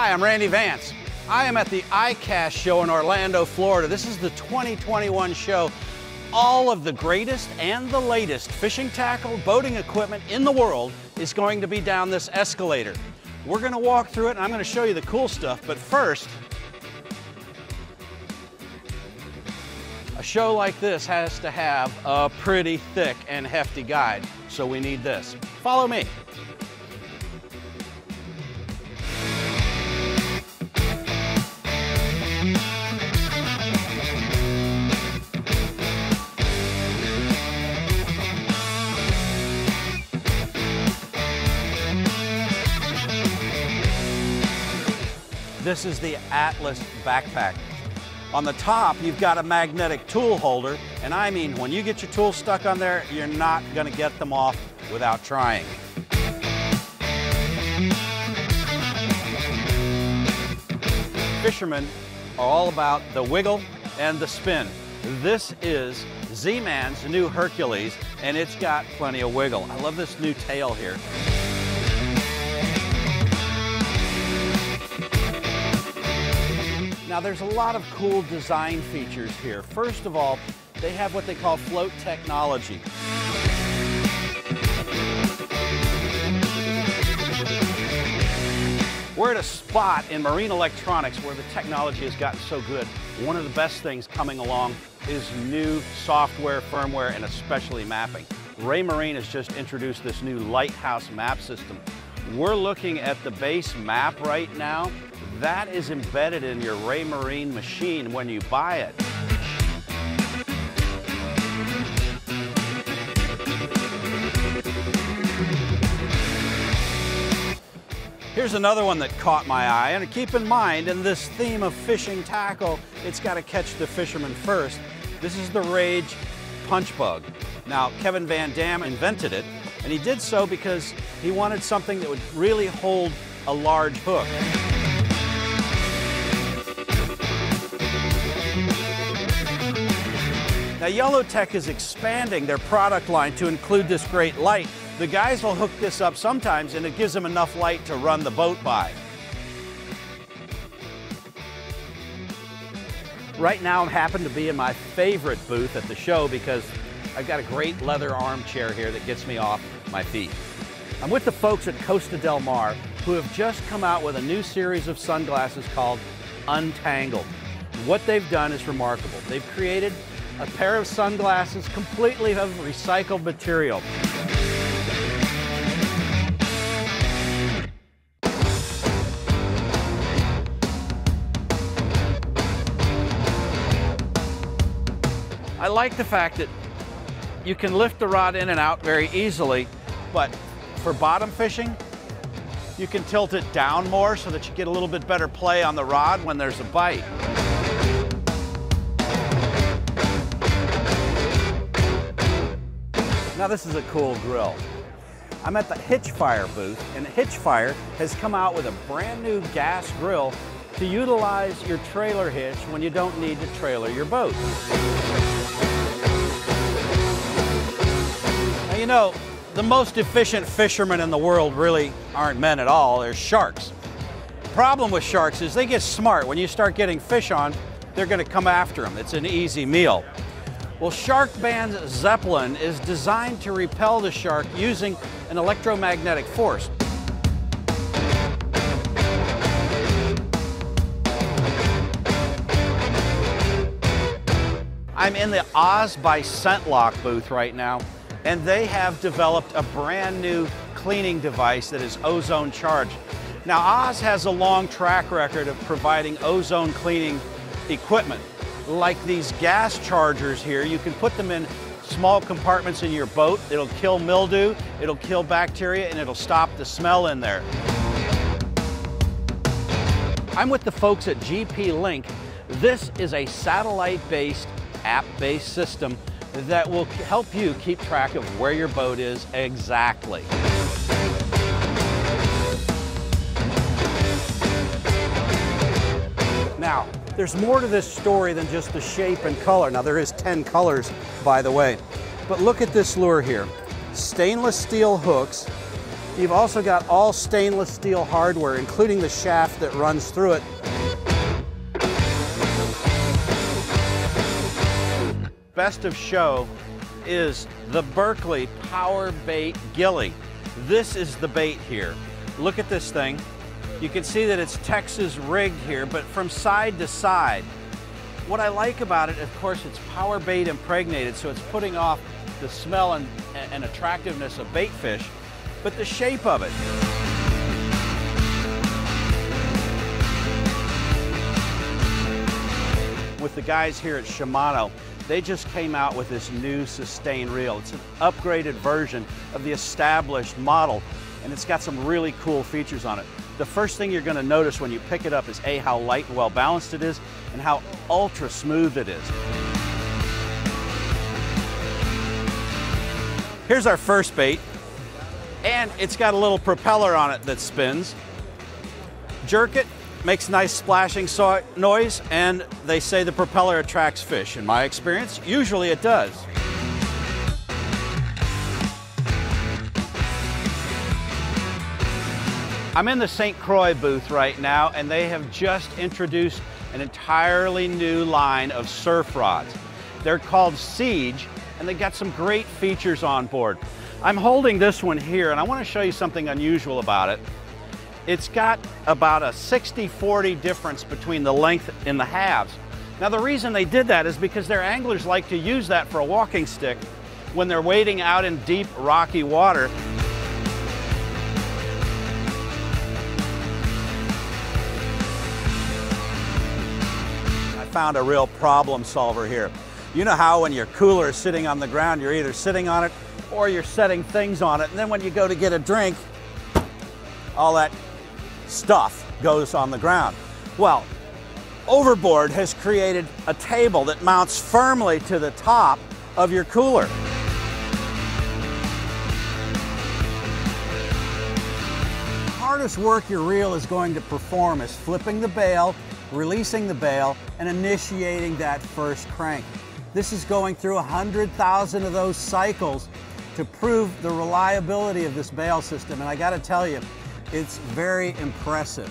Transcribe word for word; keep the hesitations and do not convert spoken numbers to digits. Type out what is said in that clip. Hi, I'm Randy Vance. I am at the I CAST show in Orlando, Florida. This is the twenty twenty-one show. All of the greatest and the latest fishing tackle, boating equipment in the world is going to be down this escalator. We're going to walk through it and I'm going to show you the cool stuff, but first, a show like this has to have a pretty thick and hefty guide, so we need this. Follow me. This is the Atlas backpack. On the top, you've got a magnetic tool holder, and I mean, when you get your tools stuck on there, you're not gonna get them off without trying. Fishermen are all about the wiggle and the spin. This is Z-Man's new Hercules, and it's got plenty of wiggle. I love this new tail here. Now, there's a lot of cool design features here. First of all, they have what they call float technology. We're at a spot in marine electronics where the technology has gotten so good. One of the best things coming along is new software, firmware, and especially mapping. Raymarine has just introduced this new Lighthouse map system. We're looking at the base map right now. That is embedded in your Raymarine machine when you buy it. Here's another one that caught my eye, and keep in mind, in this theme of fishing tackle, it's got to catch the fisherman first. This is the Rage Punch Bug. Now, Kevin Van Dam invented it, and he did so because he wanted something that would really hold a large hook. Now, Yellowtek is expanding their product line to include this great light. The guys will hook this up sometimes, and it gives them enough light to run the boat by. Right now, I happen to be in my favorite booth at the show because I've got a great leather armchair here that gets me off my feet. I'm with the folks at Costa del Mar who have just come out with a new series of sunglasses called Untangled. What they've done is remarkable. They've created a pair of sunglasses completely of recycled material. I like the fact that you can lift the rod in and out very easily, but for bottom fishing, you can tilt it down more so that you get a little bit better play on the rod when there's a bite. Now this is a cool grill. I'm at the Hitchfire booth, and Hitchfire has come out with a brand new gas grill to utilize your trailer hitch when you don't need to trailer your boat. Now you know, the most efficient fishermen in the world really aren't men at all, they're sharks. The problem with sharks is they get smart. When you start getting fish on, they're gonna come after them. It's an easy meal. Well, Shark Band Zeppelin is designed to repel the shark using an electromagnetic force. I'm in the Oz by Scentlock booth right now, and they have developed a brand new cleaning device that is ozone charged. Now, Oz has a long track record of providing ozone cleaning equipment. Like these gas chargers here, you can put them in small compartments in your boat. It'll kill mildew, it'll kill bacteria, and it'll stop the smell in there. I'm with the folks at G P Link. This is a satellite-based, app-based system that will help you keep track of where your boat is exactly. Now, there's more to this story than just the shape and color. Now there is ten colors, by the way. But look at this lure here. Stainless steel hooks, You've also got all stainless steel hardware, including the shaft that runs through it. Best of show is the Berkley Power Bait Ghillie. This is the bait here. Look at this thing. You can see that it's Texas rigged here, but from side to side. What I like about it, of course, it's power bait impregnated, so it's putting off the smell and, and attractiveness of bait fish, but the shape of it. With the guys here at Shimano, they just came out with this new sustain reel. It's an upgraded version of the established model, and it's got some really cool features on it. The first thing you're going to notice when you pick it up is A, how light and well balanced it is, and how ultra smooth it is. Here's our first bait, and it's got a little propeller on it that spins. Jerk it. Makes nice splashing so noise, and they say the propeller attracts fish. In my experience, usually it does. I'm in the Saint Croix booth right now, and they have just introduced an entirely new line of surf rods. They're called Siege, and they've got some great features on board. I'm holding this one here, and I want to show you something unusual about it. It's got about a sixty forty difference between the length and the halves. Now the reason they did that is because their anglers like to use that for a walking stick when they're wading out in deep, rocky water. I found a real problem solver here. You know how when your cooler is sitting on the ground, you're either sitting on it or you're setting things on it, and then when you go to get a drink, all that stuff goes on the ground. Well, Overboard has created a table that mounts firmly to the top of your cooler. The hardest work your reel is going to perform is flipping the bail, releasing the bail, and initiating that first crank. This is going through one hundred thousand of those cycles to prove the reliability of this bail system, and I gotta tell you, it's very impressive.